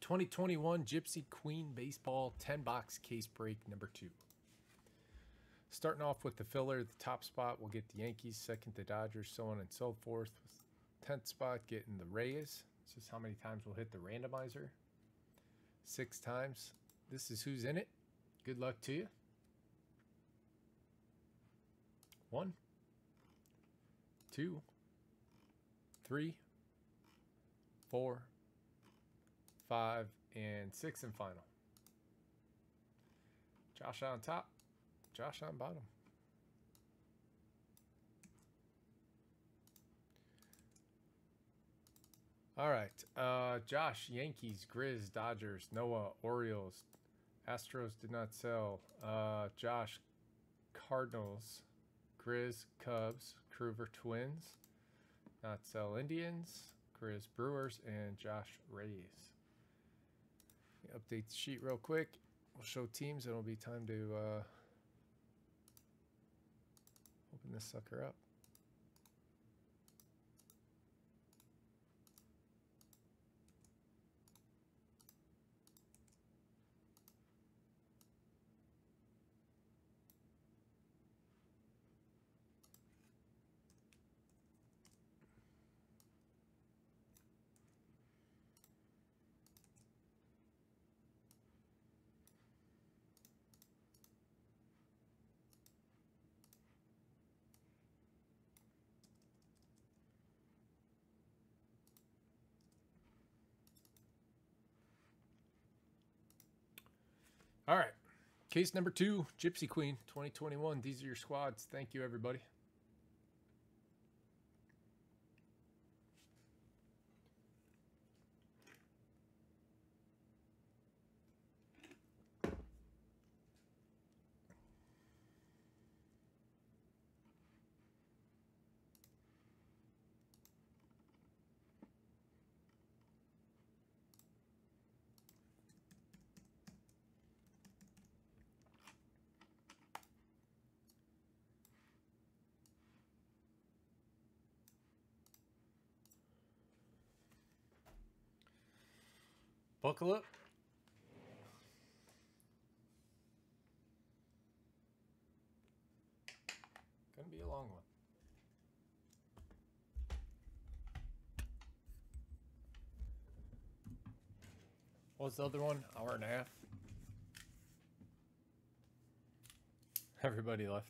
2021 Gypsy Queen Baseball 10-box case break number 2. Starting off with the filler, the top spot will get the Yankees, second the Dodgers, so on and so forth. 10th spot getting the Arraez. This is how many times we'll hit the randomizer. 6 times. This is who's in it. Good luck to you. 1, 2, 3, 4, 5, and 6 and final. Josh on top, Josh on bottom. All right, Josh, Yankees, Grizz, Dodgers, Noah, Orioles, Astros did not sell. Josh, Cardinals, Grizz, Cubs, Krueger, Twins, not sell. Indians, Grizz, Brewers, and Josh, Rays. Update the sheet real quick. We'll show teams. It'll be time to open this sucker up. All right, case number 2, Gypsy Queen, 2021. These are your squads. Thank you, everybody. Buckle up. Gonna be a long one. What was the other one? Hour and a half. Everybody left.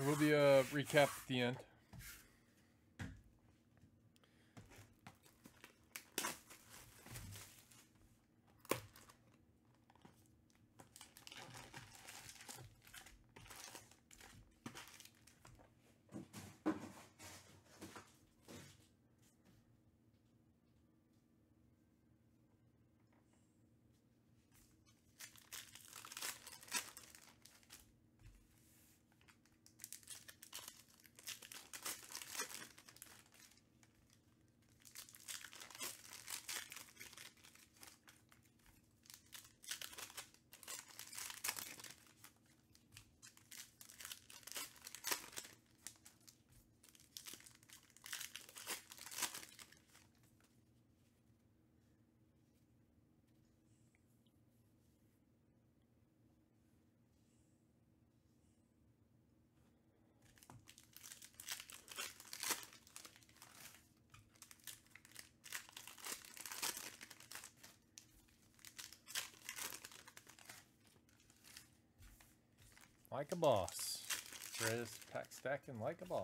There will be a recap at the end. Like a boss. Chris pack stacking like a boss.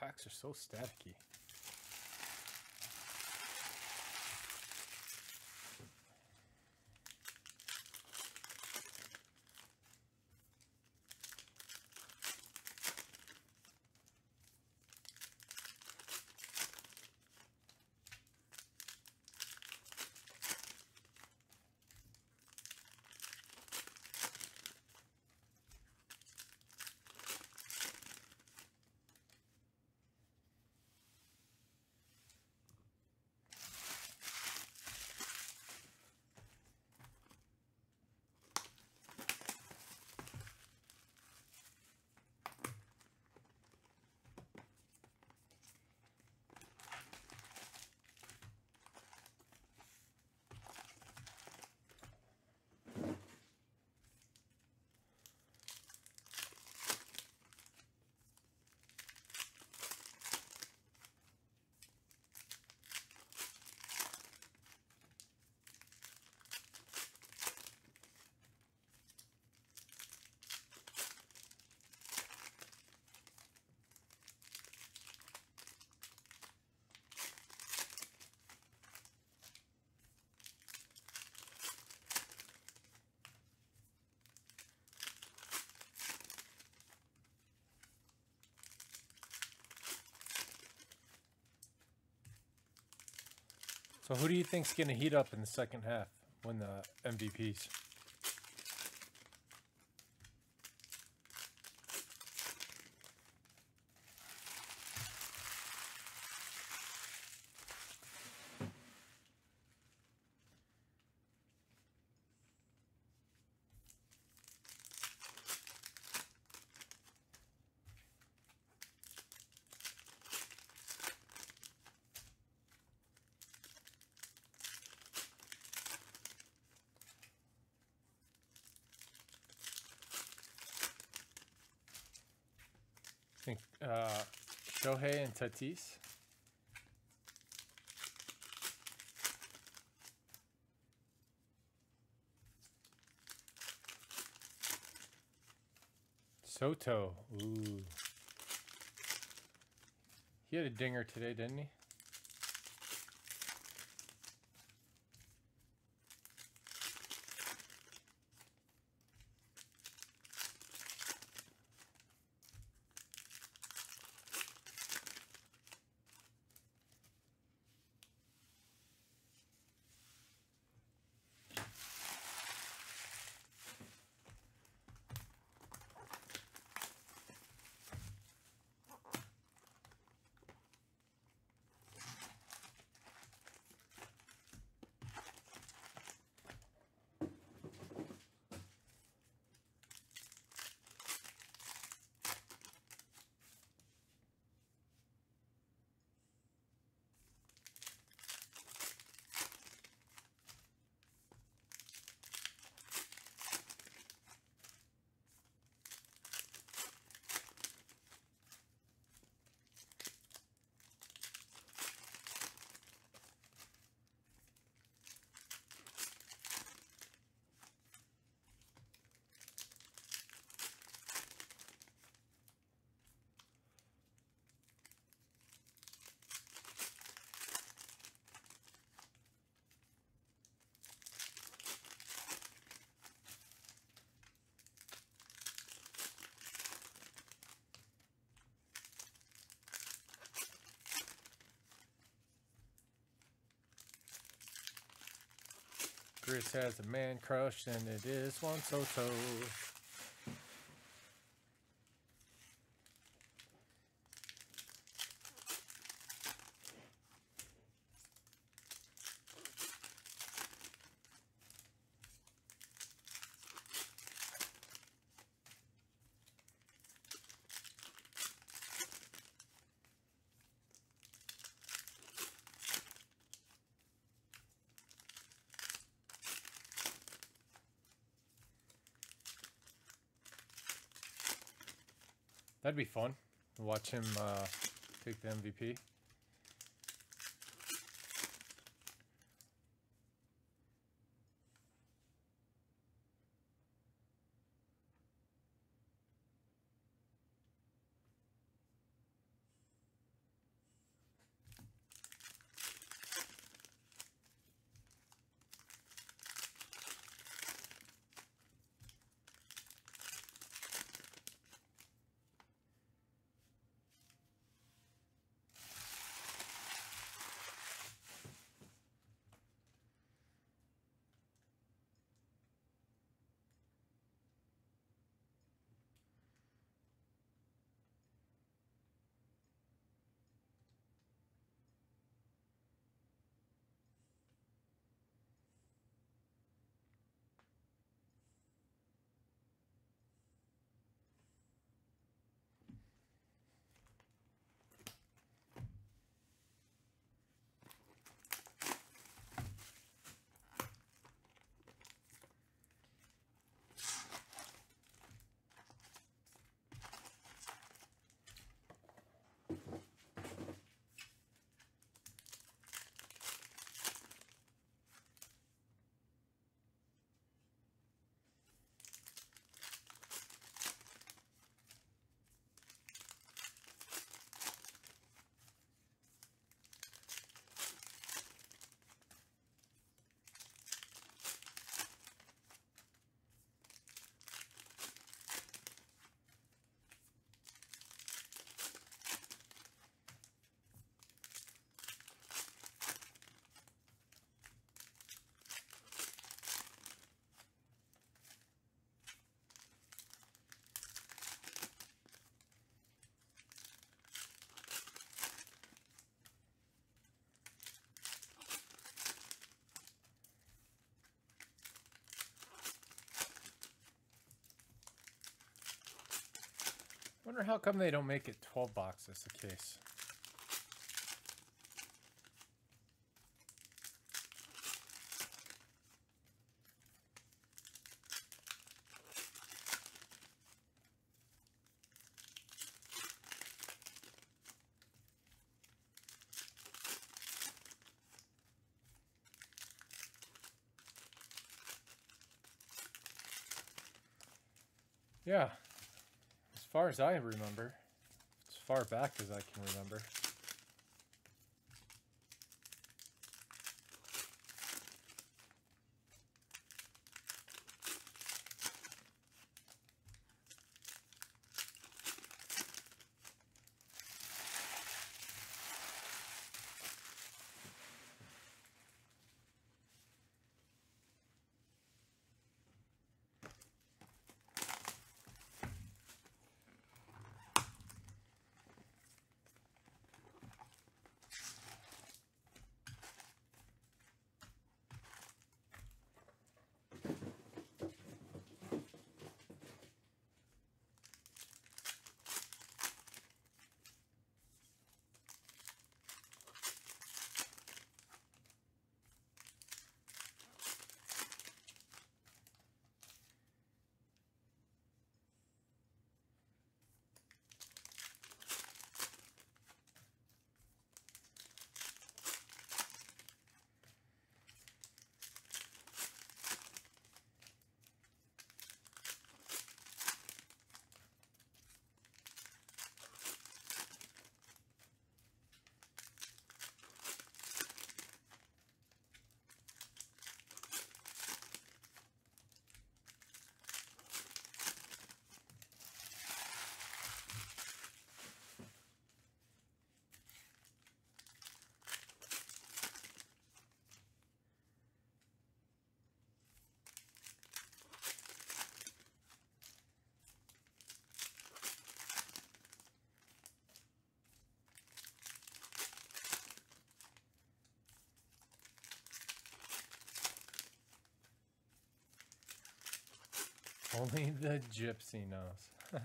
Packs are so staticky. So who do you think's going to heat up in the second half, win the MVPs? Shohei and Tatis. Soto. Ooh. He had a dinger today, didn't he? Chris has a man crush, and it is Juan Soto. That'd be fun. Watch him take the MVP. wonder how come they don't make it 12 box as the case. Yeah, as far as I remember, as far back as I can remember. Only the gypsy knows.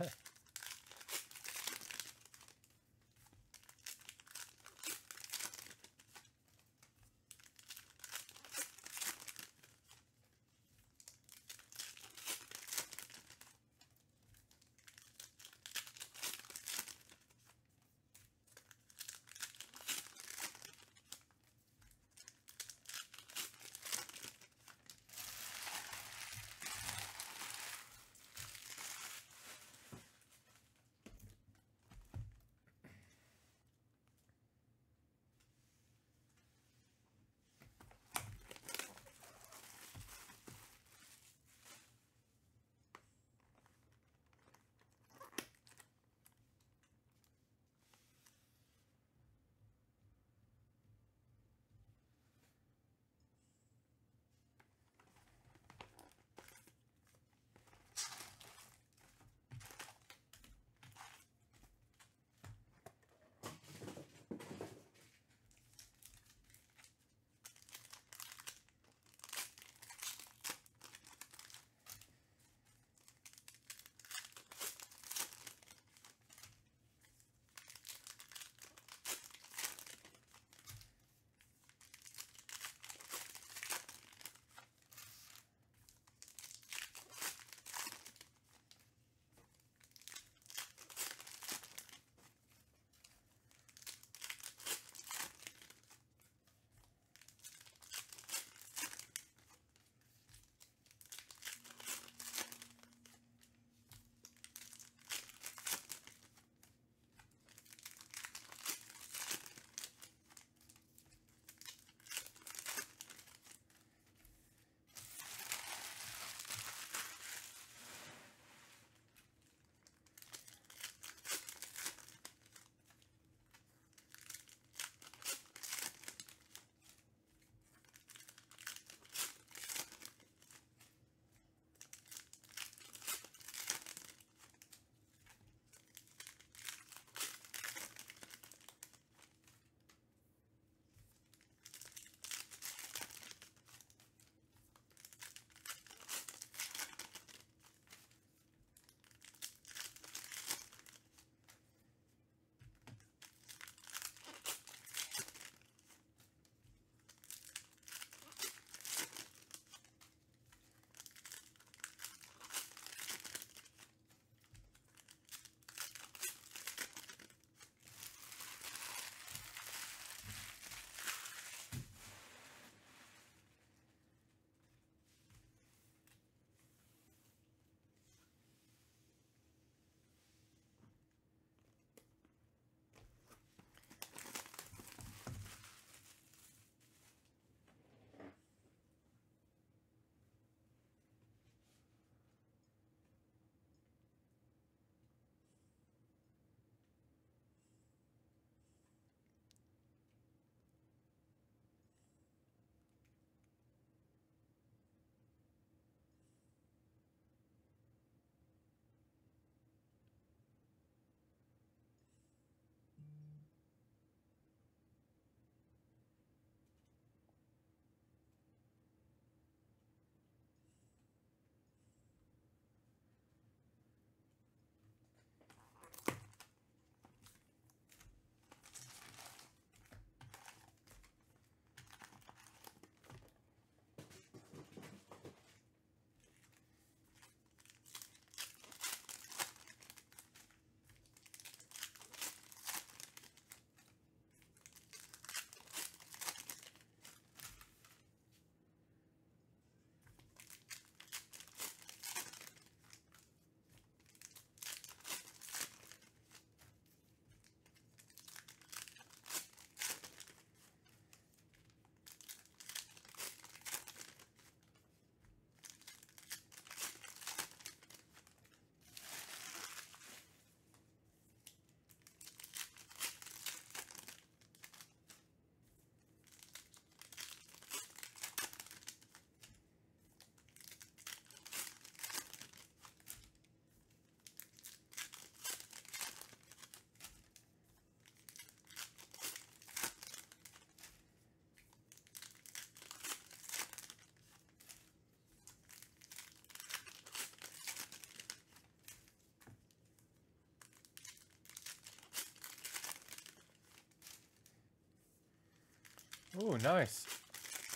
Ooh, nice.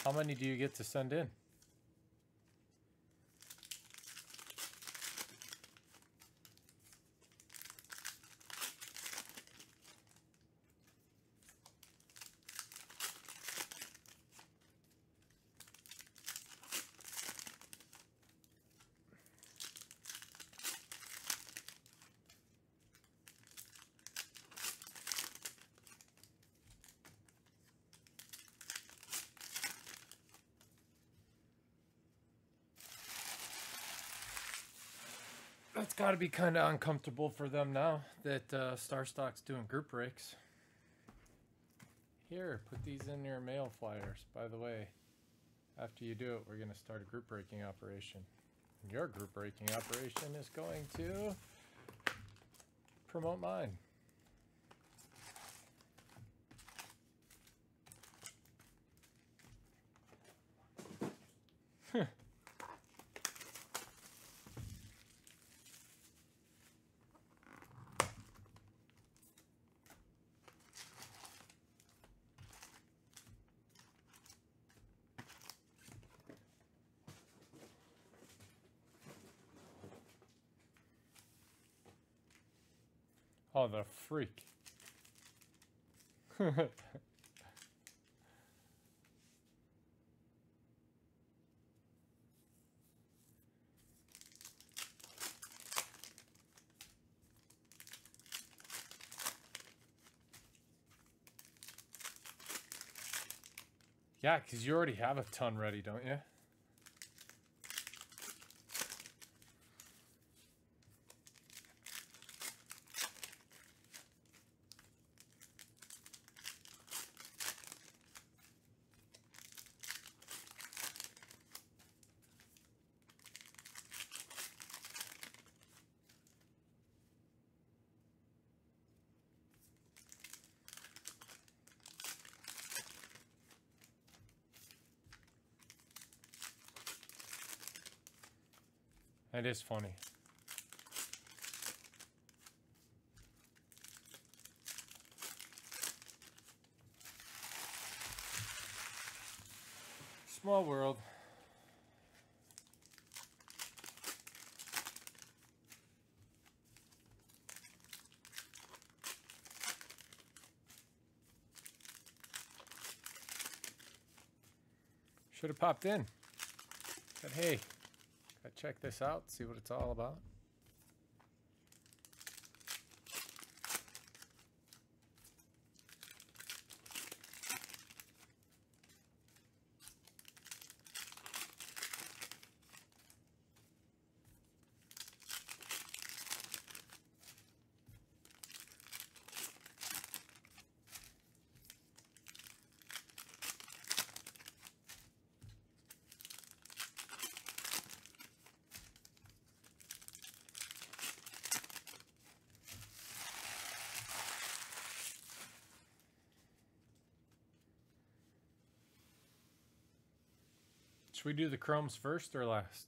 How many do you get to send in? That's got to be kind of uncomfortable for them now that Star Stock's doing group breaks. Here, put these in your mail flyers. By the way, after you do it, we're going to start a group breaking operation. And your group breaking operation is going to promote mine. Oh, the freak. Yeah, because you already have a ton ready, don't you? That is funny. Small world. Should have popped in. But hey. Check this out, see what it's all about. Should we do the chromes first or last?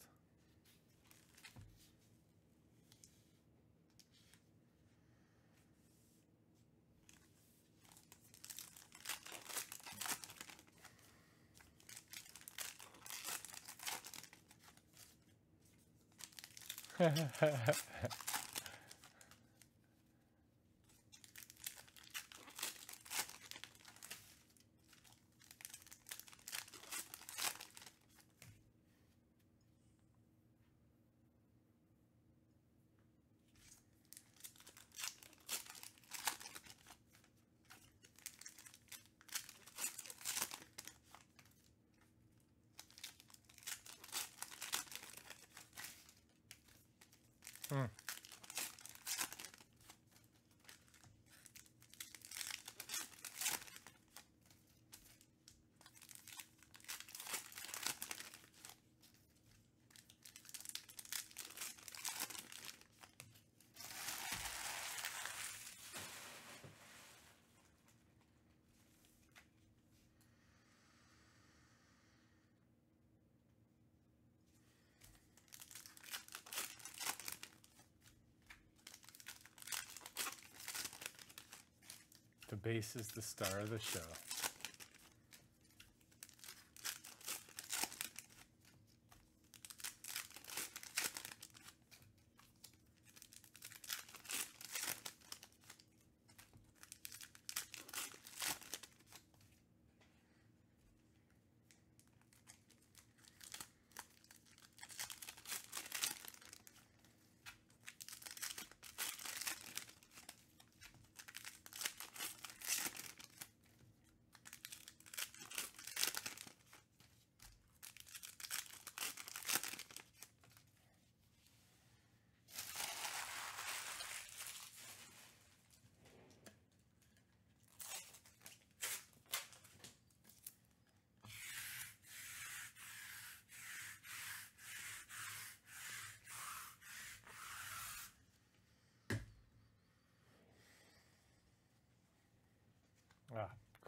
The bass is the star of the show.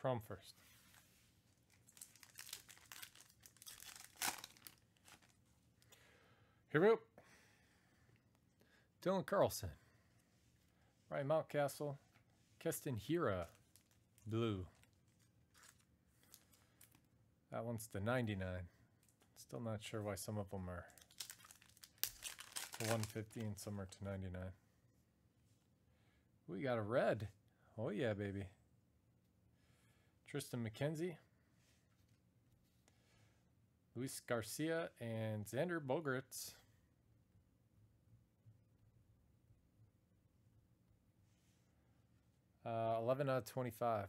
Chrome first. Hiru, Dylan Carlson, Ryan Mountcastle, Keston Hiura, blue. That one's the 99. Still not sure why some of them are to 150 and some are to 99. We got a red. Oh yeah, baby. Tristan McKenzie, Luis Garcia, and Xander Bogaerts. $11 out of $25. Well,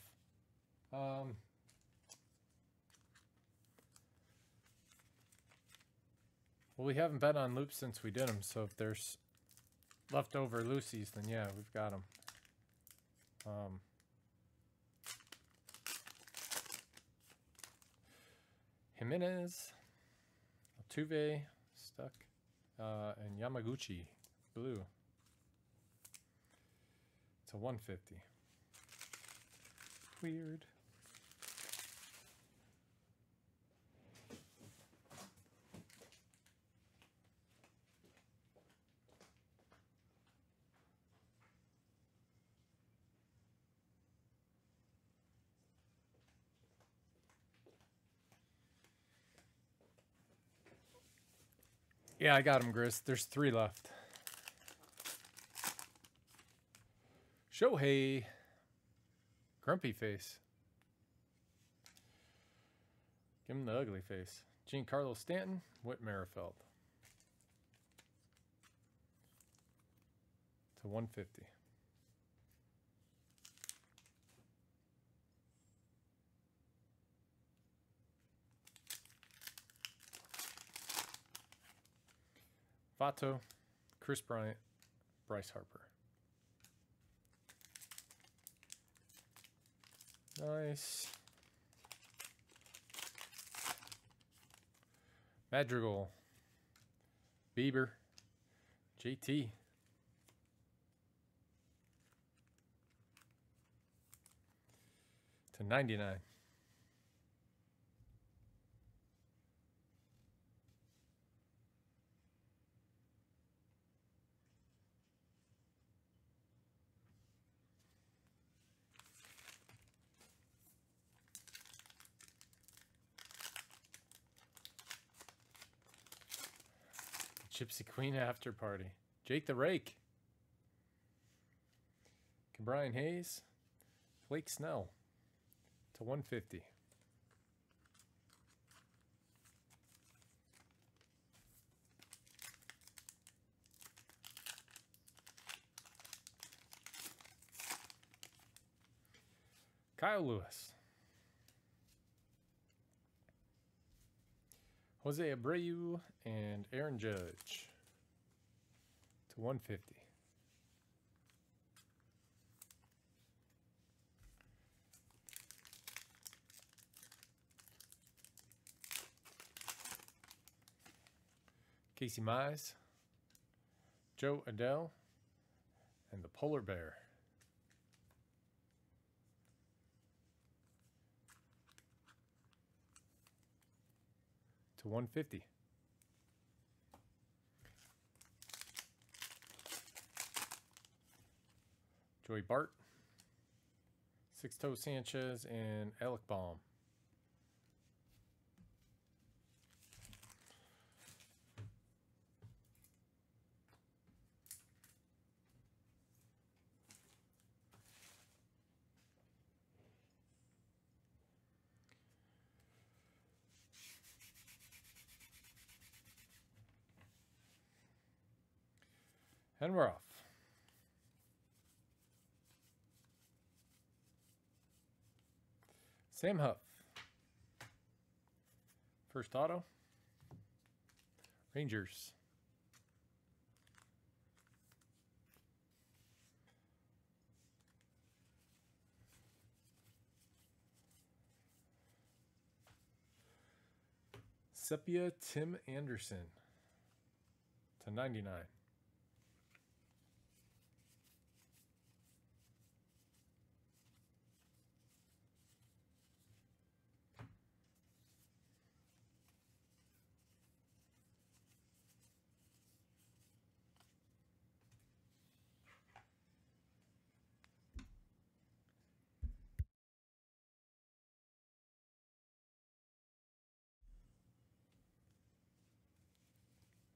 we haven't been on loops since we did them, so if there's leftover loosies, then yeah, we've got them. Jimenez, Altuve, stuck, and Yamaguchi, blue. It's a 150. Weird. Yeah, I got him, Gris. There's 3 left. Shohei. Grumpy face. Give him the ugly face. Giancarlo Stanton. Whit Merrifield. To 150. Vato, Chris Bryant, Bryce Harper. Nice. Madrigal, Bieber, JT. To 99. Gypsy Queen after party. Jake the Rake. Brian Hayes. Blake Snell. To 150. Kyle Lewis. Jose Abreu and Aaron Judge to 150. Casey Mize, Joe Adele, and the Polar Bear. To 150. Joey Bart, Sixto Sanchez, and Alec Baum. And we're off. Sam Huff. First auto. Rangers. Sepia Tim Anderson. To 99.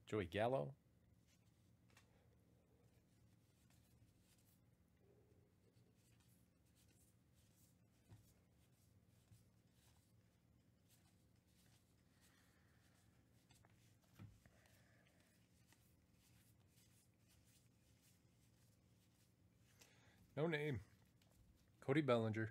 Joey Gallo. No name. Cody Bellinger.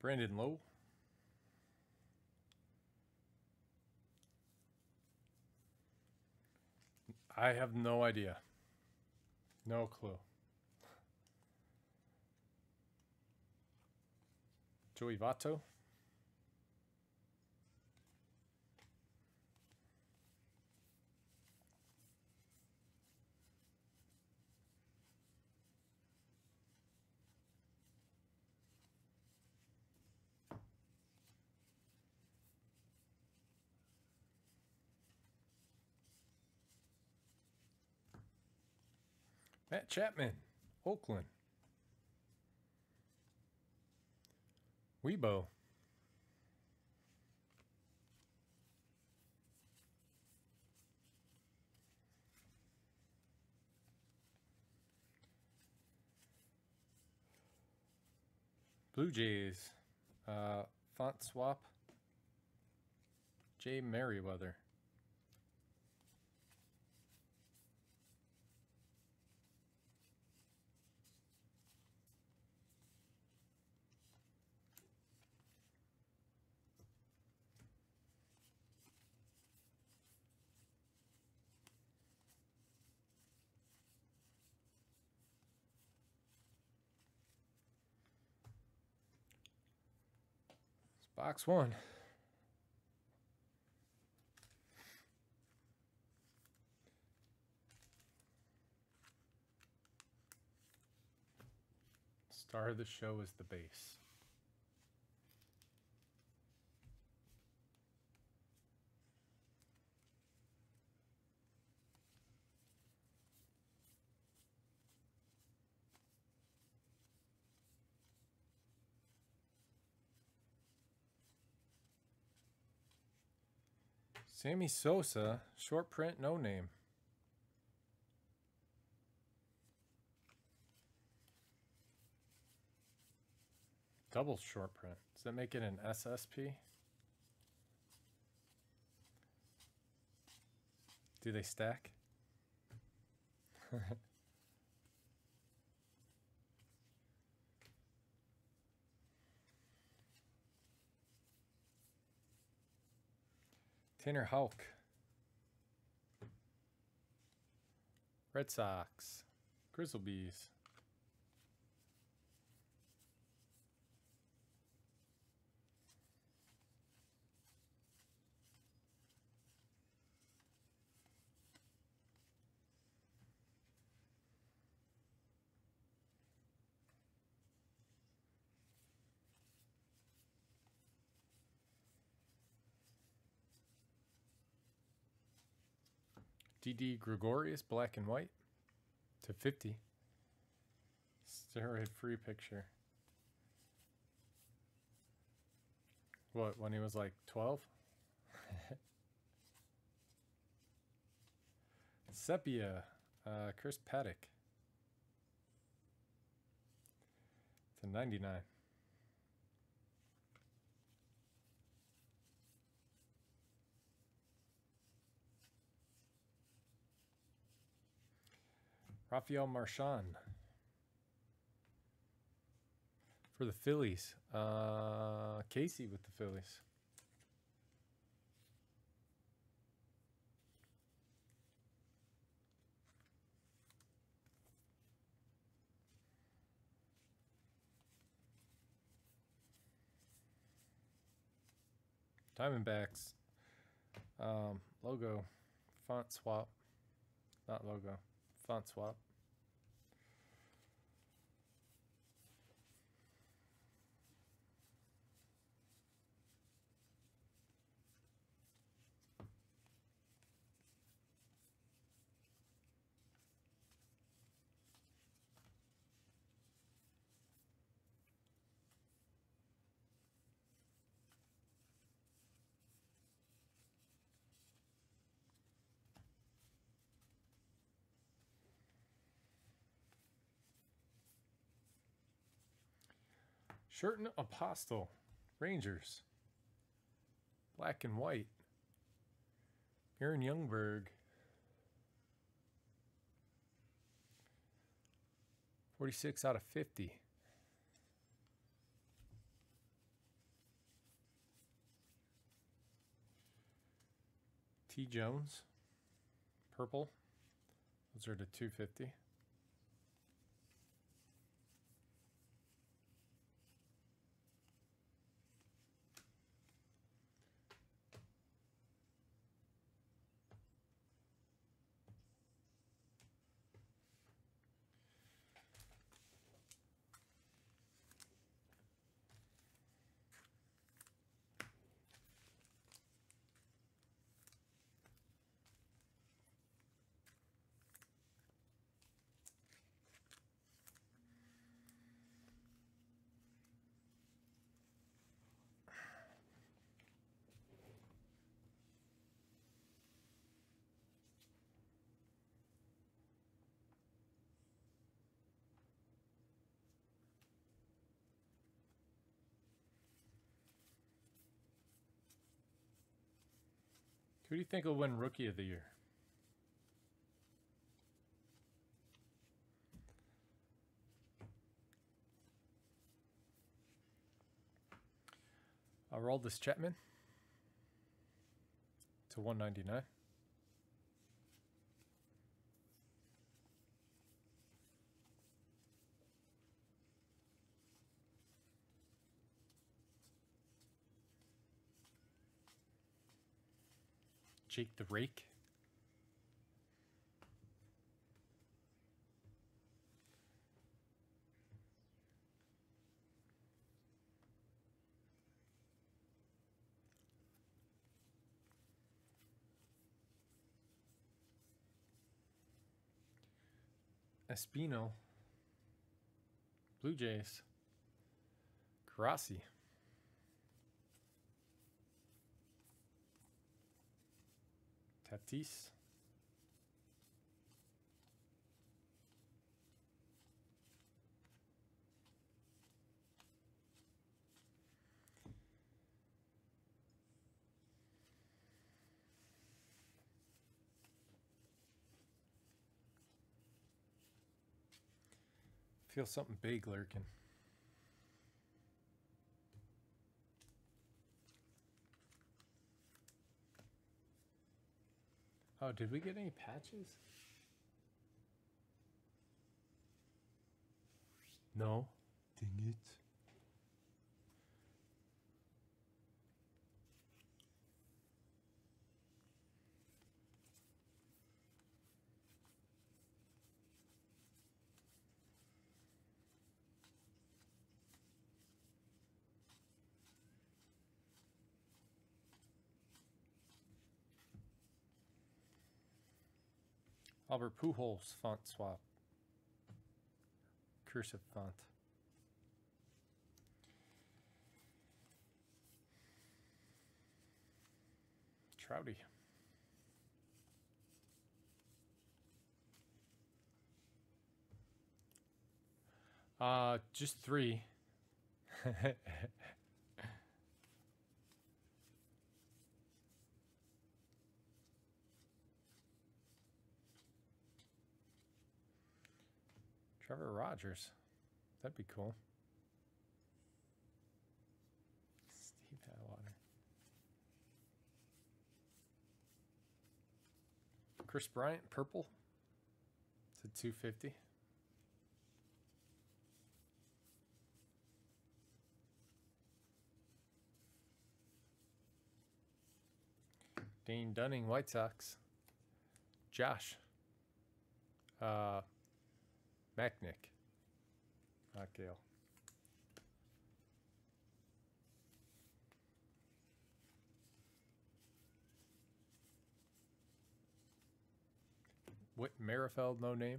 Brandon Lowe. I have no idea. No clue. Joey Votto. Matt Chapman, Oakland. Weibo. Blue Jays, font swap. Jay Merriweather. Box one. Star of the show is the base. Sammy Sosa, short print, no name. Double short print. Does that make it an SSP? Do they stack? Tanner Houck. Red Sox. Grizzlebees. D.D. Gregorius, black and white, /50. Steroid-free picture. What, when he was like 12? Sepia, Chris Paddock. It's /99. Raphael Marchand for the Phillies. Casey with the Phillies. Diamondbacks. Logo. Font swap. Not logo. Font swap. Sherten Apostel, Rangers, black and white. Aaron Youngberg, 46/50. T. Jones, purple. Those are the 250. Who do you think will win Rookie of the Year? I'll roll this Chapman to 199. Jake the Rake. Espino. Blue Jays. Grassi. Tatis. Feel something big lurking. Oh, did we get any patches? No. Dang it. Albert Pujols font swap. Cursive font. Trouty. Just three. Trevor Rogers. That'd be cool. Steve Atwater. Chris Bryant, purple. It's a 250. Dane Dunning, White Sox. Josh. Macknick. Not Gale. Whit Merrifield, no name.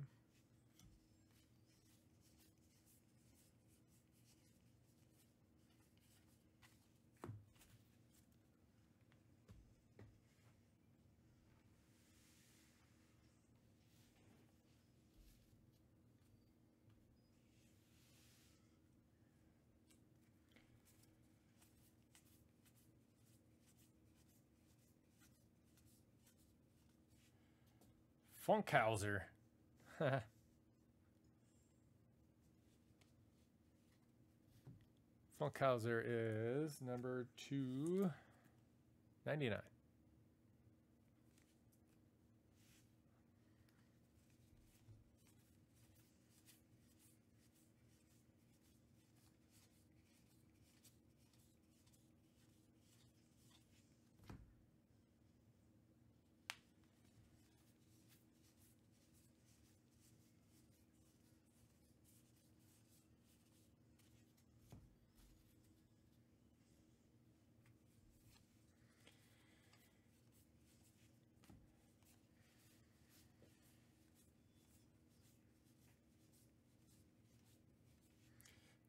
Funkhauser. Funkhauser is number 299.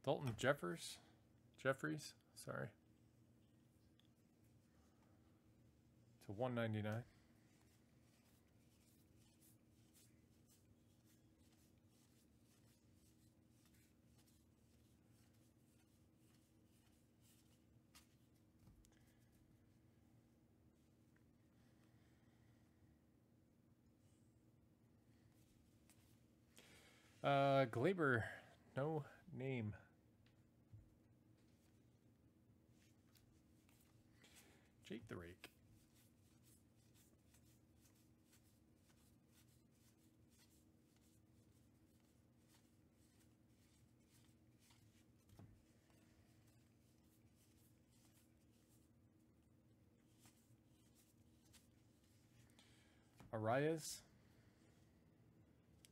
Dalton Jeffries, sorry. To 199. Glaber, no name. Jake the Rake. Arias.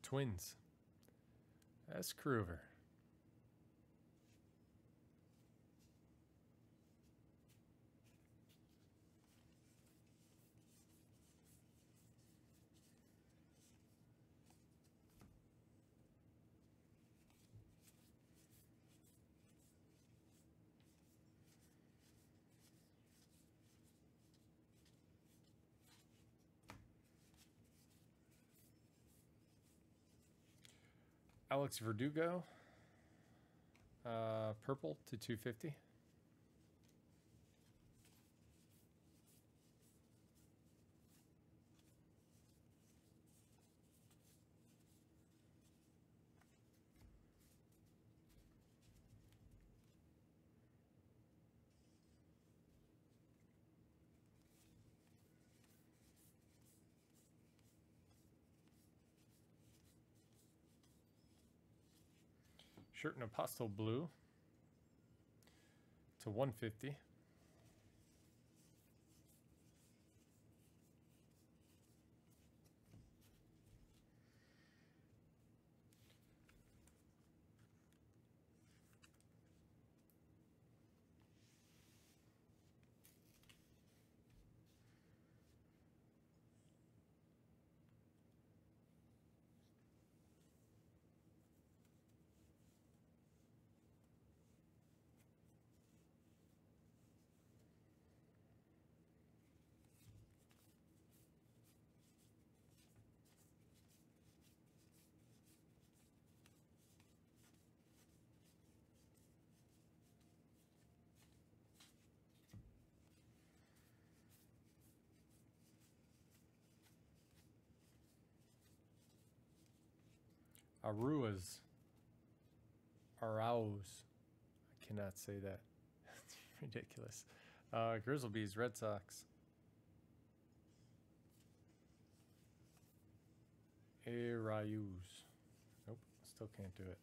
Twins. That's Krueger. Alex Verdugo, purple to 250. Sherten Apostel Blue to 150. Arraez. I cannot say that. It's ridiculous. Grizzlebees, Red Sox. Arraez. Nope, still can't do it.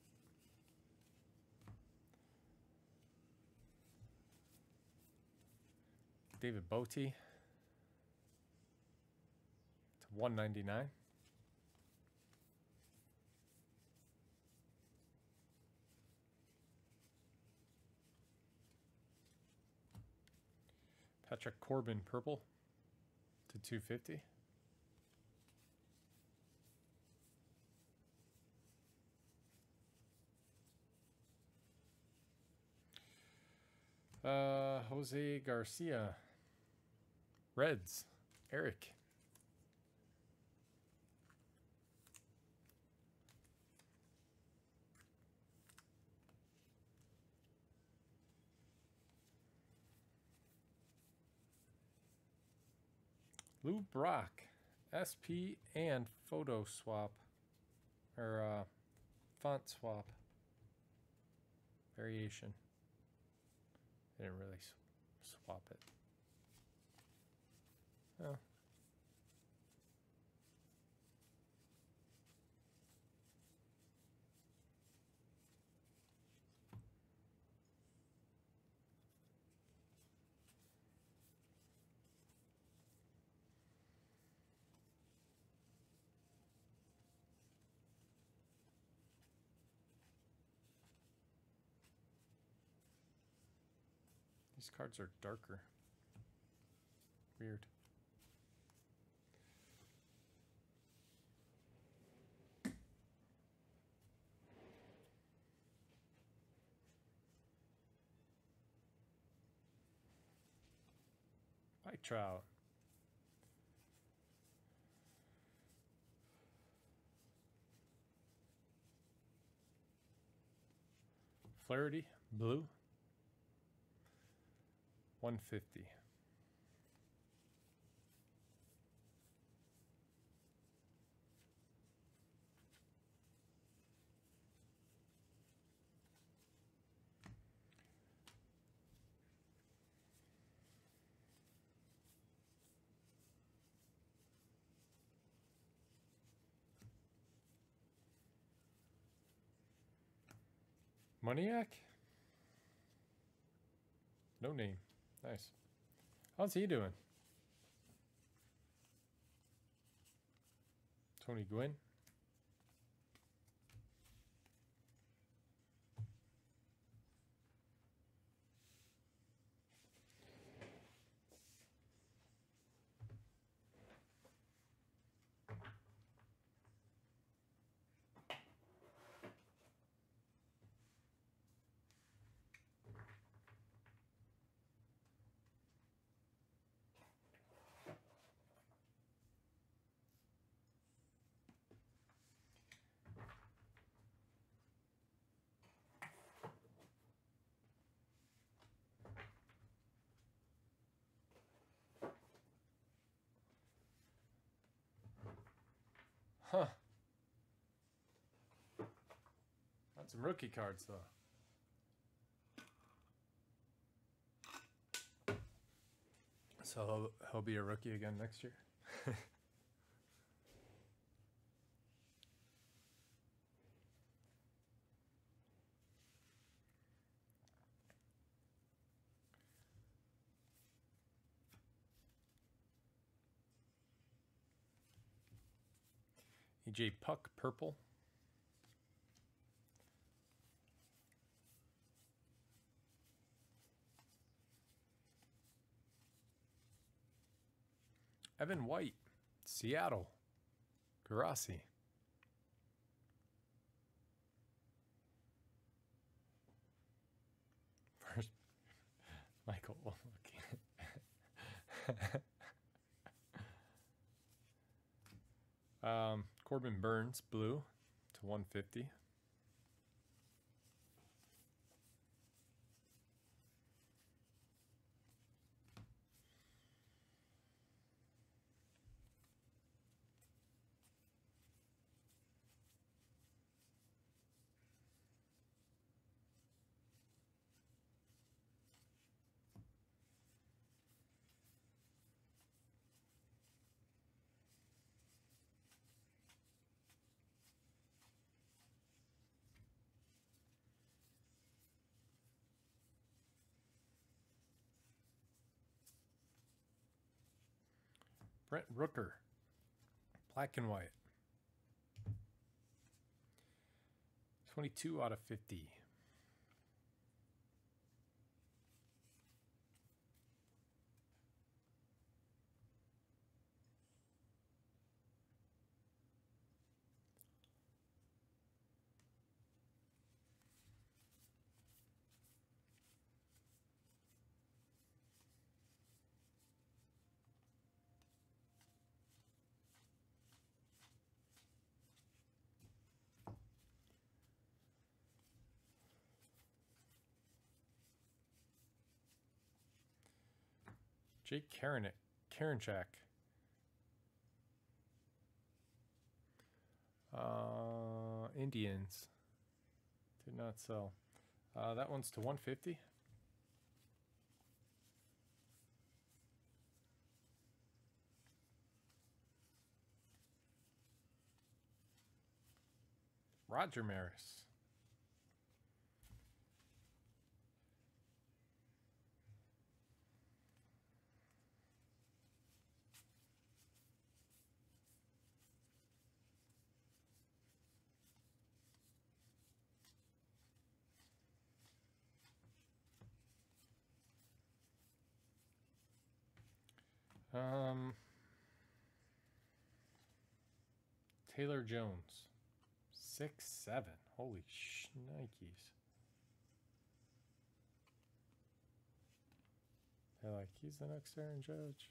David Bote. $199. Patrick Corbin purple to 250. Jose Garcia, Reds, Eric. Lou Brock, SP and photo swap, or font swap variation. They didn't really swap it. Oh. These cards are darker. Weird. Mike Trout. Flaherty, blue. 150. Moniak? No name. Nice. How's he doing? Tony Gwynn. Huh. Got some rookie cards, though. So he'll be a rookie again next year. J. Puck, purple. Evan White, Seattle. Garasi. First, Michael looking. Corbin Burns, blue, to 150. Brent Rooker, Black and white. 22 out of 50. Jake Karinchak. Indians. Did not sell. That one's to 150. Roger Maris. Taylor Jones, 6-7. Holy shnikes. They're like, he's the next Aaron Judge.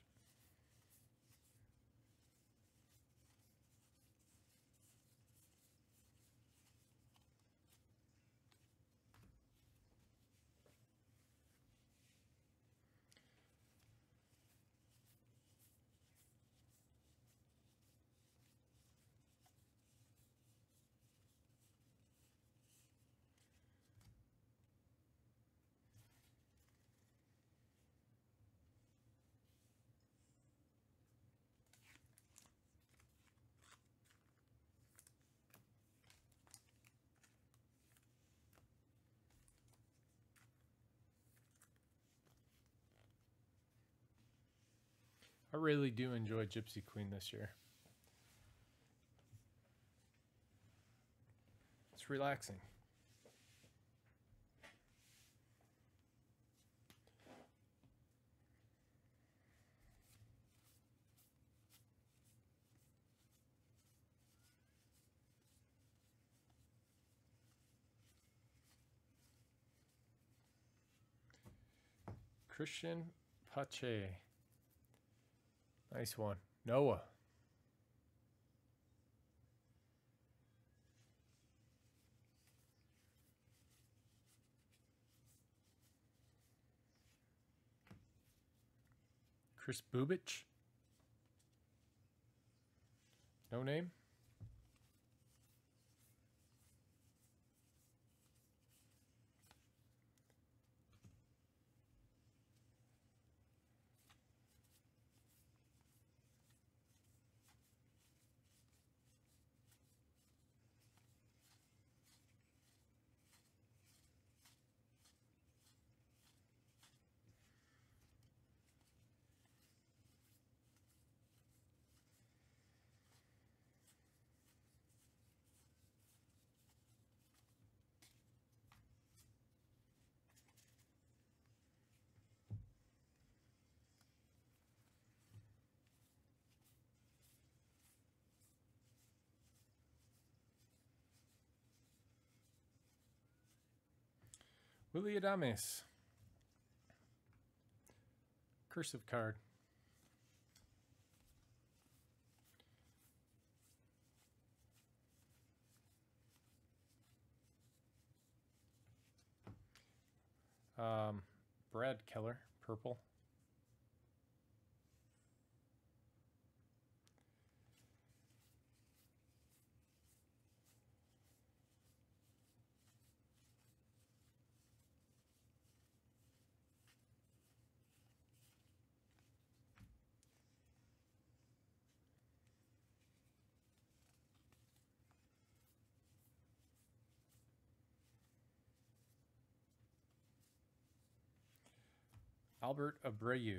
I really do enjoy Gypsy Queen this year. It's relaxing. Christian Pache. Nice one. Noah. Chris Bubich. No name. Willy Adames. Cursive card. Brad Keller, purple. Albert Abreu.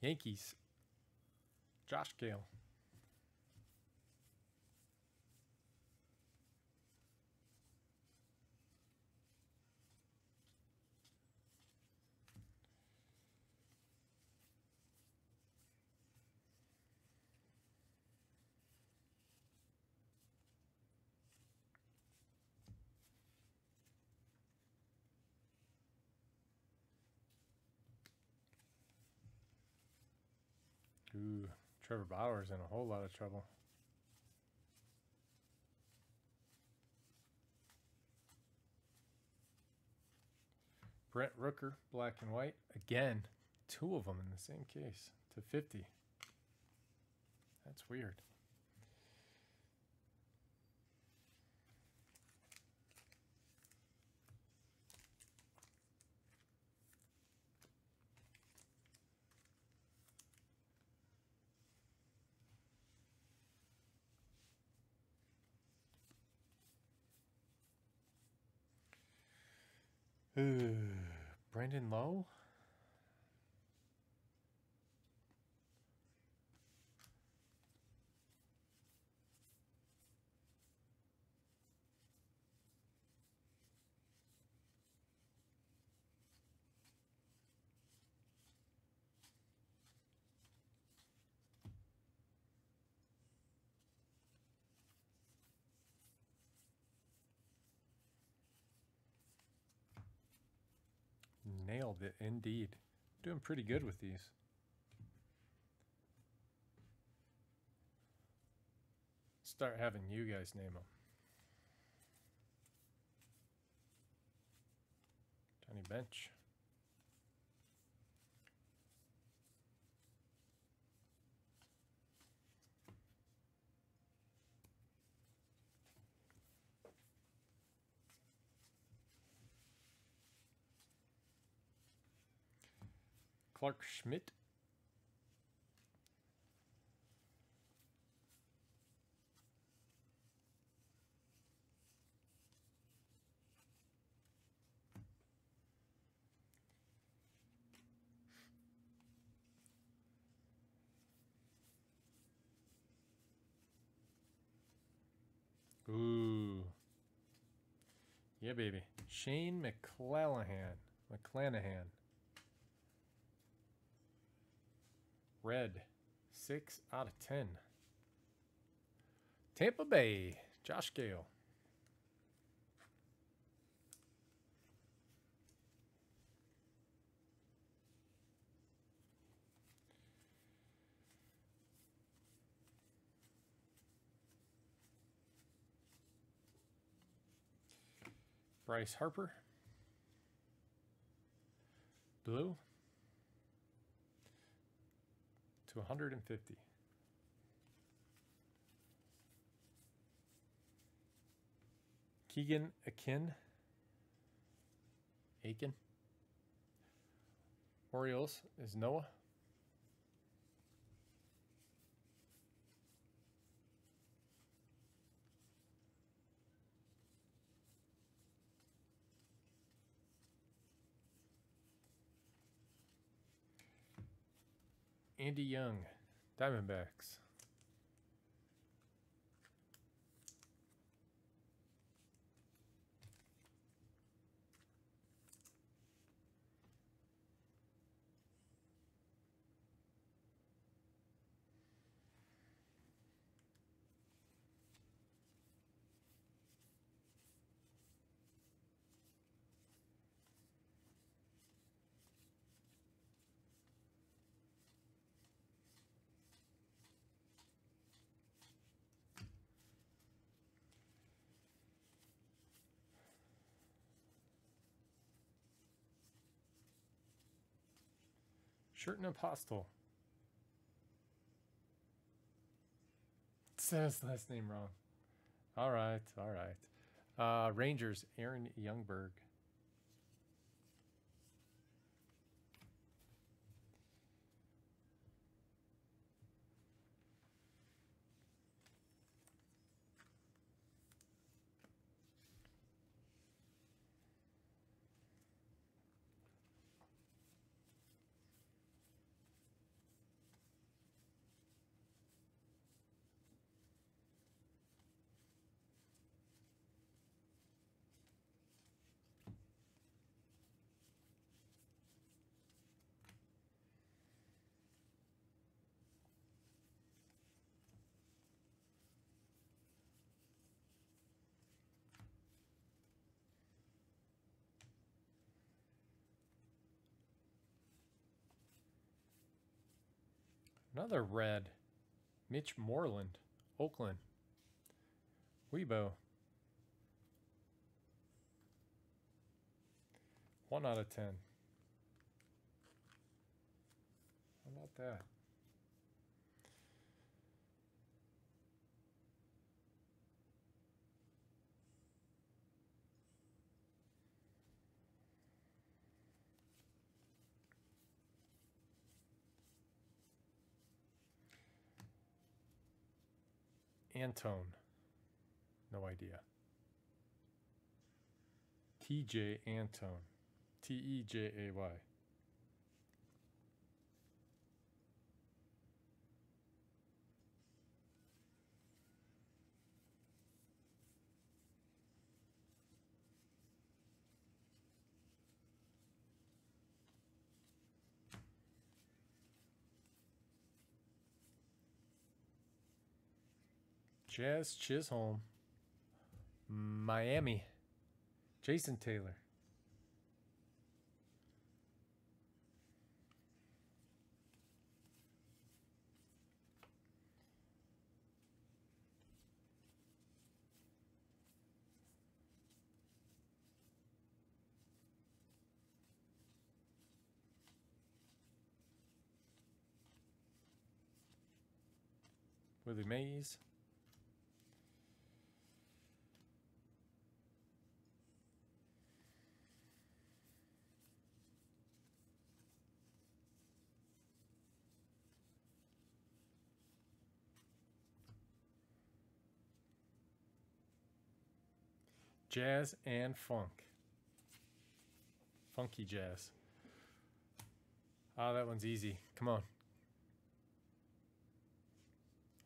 Yankees, Josh Gale. Ooh, Trevor Bauer's in a whole lot of trouble. Brent Rooker, black and white. Again, two of them in the same case /50. That's weird. Ooh, Brandon Lowe. Nailed it, indeed. Doing pretty good with these. Start having you guys name them. Johnny Bench. Clark Schmidt. Ooh. Yeah, baby. Shane McClanahan. Red, 6/10. Tampa Bay, Josh Gale. Bryce Harper. Blue. 250. Keegan Aiken. Orioles is Noah. Andy Young, Diamondbacks. Sherten Apostel. Said his last name wrong. All right. Rangers, Aaron Youngberg. Another red. Mitch Moreland. Oakland. Weibo. 1 out of 10. How about that? Antone. No idea. TJ Antone. T-E-J-A-Y. Jazz Chisholm, Miami, Jason Taylor. Willie Mays. Jazz and funk. Funky Jazz. Ah, oh, that one's easy. Come on.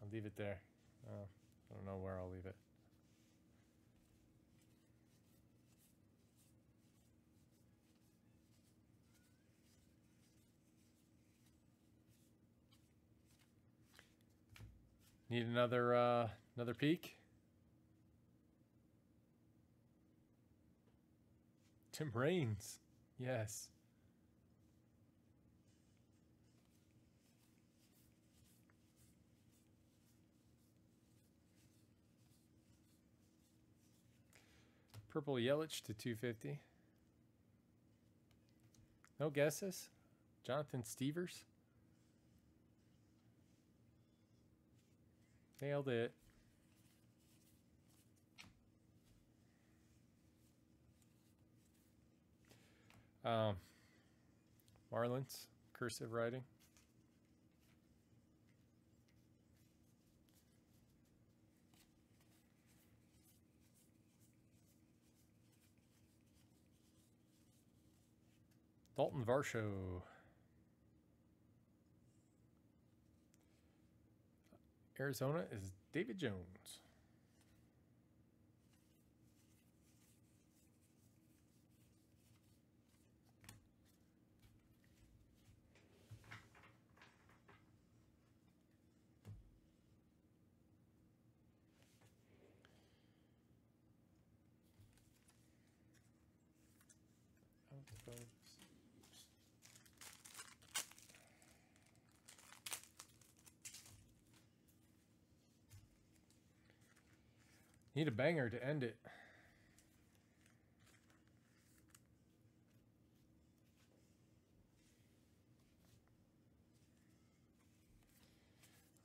I'll leave it there. Oh, I don't know where I'll leave it. Need another another peek? Tim Raines, yes. Purple Yelich to 250. No guesses. Jonathan Stevers. Nailed it. Marlins, cursive writing. Dalton Varsho. Arizona is David Jones. Need a banger to end it.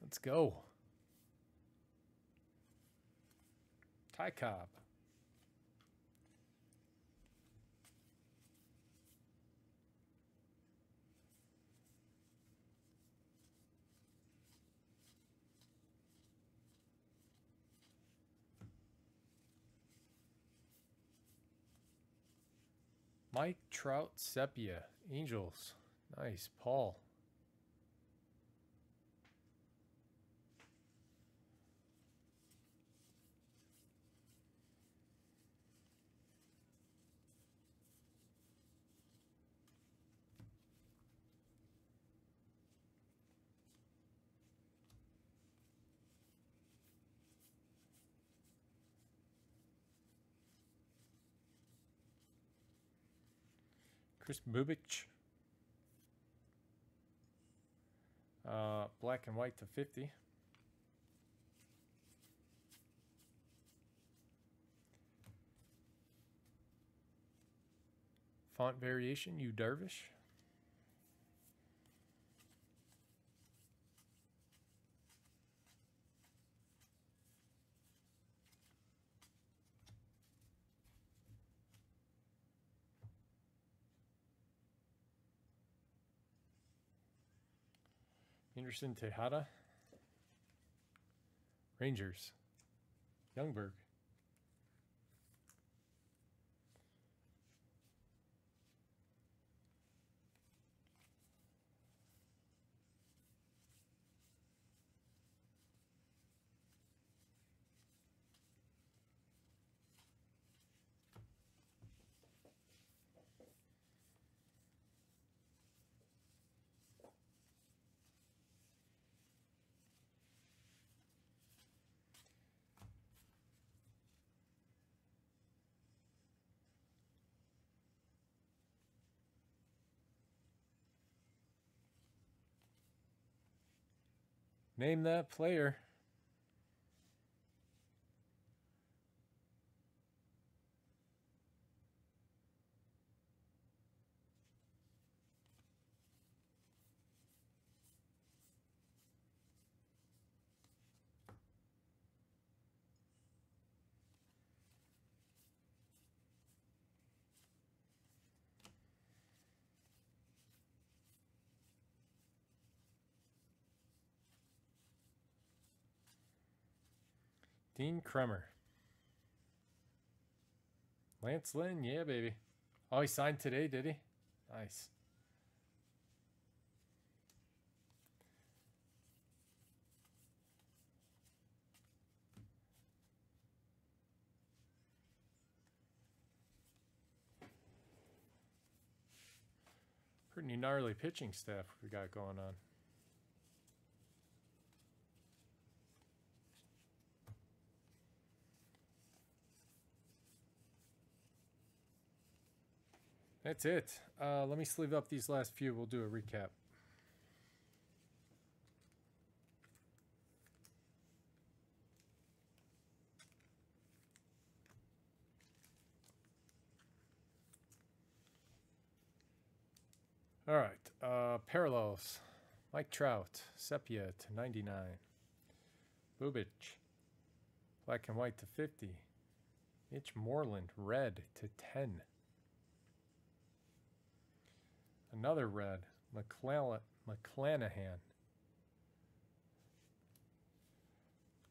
Let's go. Ty Cobb. Mike Trout Sepia, Angels. Nice, Paul. Chris Bubich, up black and white to 50. Font variation, you dervish. Anderson, Tejada, Rangers, Youngberg, name that player. Dean Kremer. Lance Lynn, yeah, baby. Oh, he signed today, did he? Nice. Pretty gnarly pitching staff we got going on. That's it. Let me sleeve up these last few. We'll do a recap. All right. Parallels. Mike Trout. Sepia to 99. Bubich. Black and white to 50. Mitch Moreland. Red to 10. Another red, McClanahan.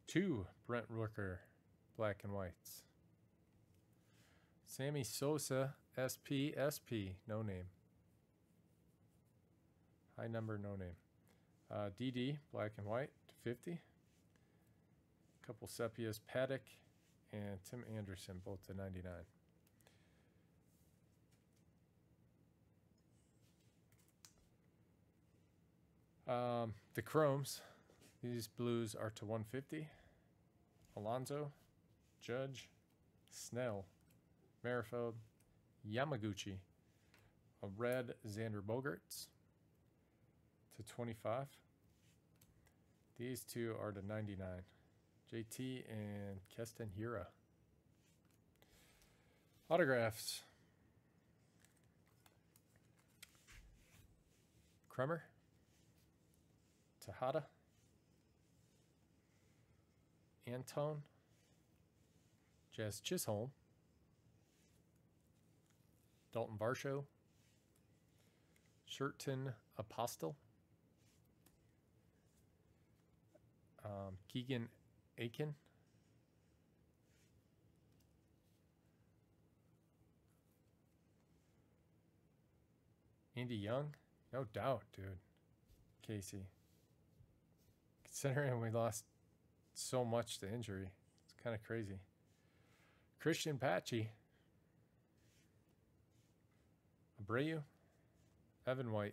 2 Brent Rooker, black and whites. Sammy Sosa, SP, no name. High number, no name. DD, black and white, to 50. A couple sepias, Paddock and Tim Anderson, both to 99. The chromes, these blues are to 150. Alonso, Judge, Snell, Merrifield, Yamaguchi, a red Xander Bogaerts to 25. These two are to 99. JT and Keston Hiura. Autographs. Kremer. Tejada, Antone, Jazz Chisholm, Dalton Varsho, Sherten Apostel, Keegan Aiken, Andy Young, no doubt, dude, Casey. Considering we lost so much to injury, it's kind of crazy. Christian Patchy, Abreu, Evan White,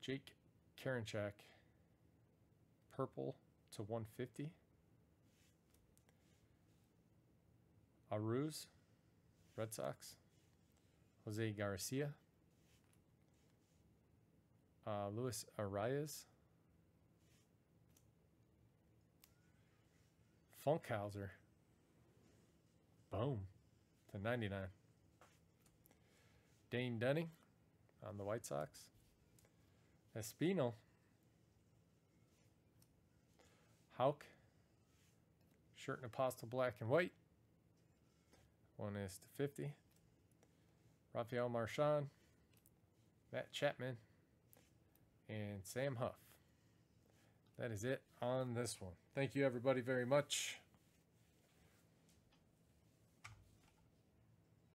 Jake Karinchak, purple to 150, Arraez, Red Sox, Jose Garcia, Luis Arraez. Funkhauser. Boom. /99. Dane Dunning on the White Sox. Espino. Houck. Sherten Apostel black and white. 1/50. Raphael Marchand. Matt Chapman. And Sam Huff. That is it on this one. Thank you everybody very much.